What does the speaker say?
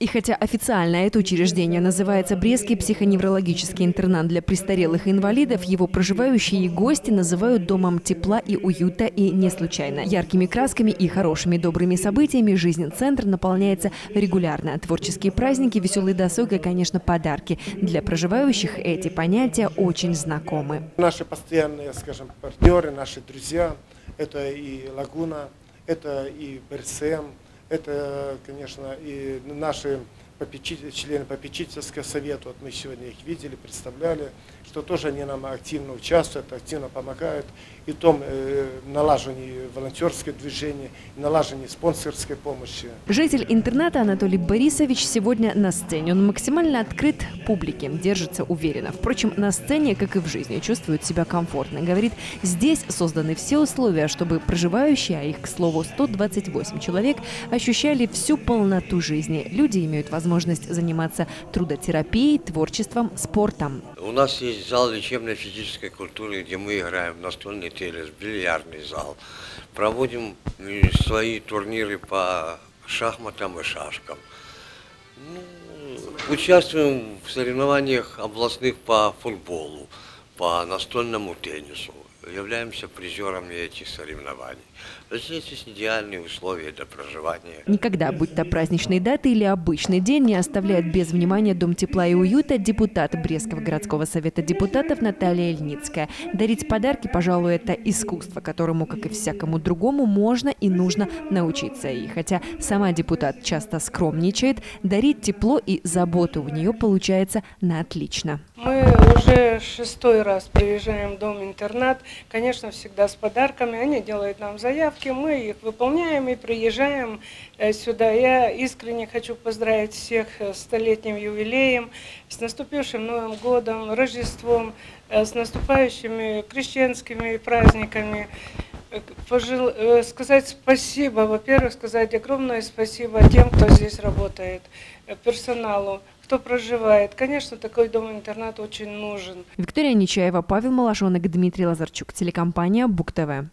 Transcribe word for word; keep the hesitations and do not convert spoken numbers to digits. И хотя официально это учреждение называется Брестский психоневрологический интернат для престарелых и инвалидов, его проживающие гости называют домом тепла и уюта, и не случайно. Яркими красками и хорошими добрыми событиями жизнь центр наполняется регулярно. Творческие праздники, веселый досуг и, конечно, подарки. Для проживающих эти понятия очень знакомы. Наши постоянные, скажем, партнеры, наши друзья – это и Лагуна, это и Б Р С М. Это, конечно, и наши попечители, члены попечительского совета, вот мы сегодня их видели, представляли, что тоже они нам активно участвуют, активно помогают и в том э, налаживании волонтерского движения, и налаживании спонсорской помощи. Житель интерната Анатолий Борисович сегодня на сцене. Он максимально открыт публике, держится уверенно. Впрочем, на сцене, как и в жизни, чувствует себя комфортно. Говорит, здесь созданы все условия, чтобы проживающие, а их, к слову, сто двадцать восемь человек, ощущали всю полноту жизни. Люди имеют возможность заниматься трудотерапией, творчеством, спортом. У нас есть зал лечебной физической культуры, где мы играем настольный телес, бильярдный зал. Проводим свои турниры по шахматам и шашкам. Ну, участвуем в соревнованиях областных по футболу, по настольному теннису. Являемся призерами этих соревнований. Здесь есть идеальные условия для проживания. Никогда, будь то праздничные даты или обычный день, не оставляет без внимания дом тепла и уюта депутат Брестского городского совета депутатов Наталья Ильницкая. Дарить подарки, пожалуй, это искусство, которому, как и всякому другому, можно и нужно научиться. И хотя сама депутат часто скромничает, дарить тепло и заботу у нее получается на отлично. Мы уже шестой раз приезжаем в дом-интернат. Конечно, всегда с подарками. Они делают нам заявки, мы их выполняем и приезжаем сюда. Я искренне хочу поздравить всех с столетним юбилеем, с наступившим Новым годом, Рождеством, с наступающими крещенскими праздниками. Пожел... Сказать спасибо, во-первых, сказать огромное спасибо тем, кто здесь работает, персоналу, кто проживает. Конечно, такой дом-интернат очень нужен. Виктория Нечаева, Павел Малашонок, Дмитрий Лазарчук, телекомпания БугТВ.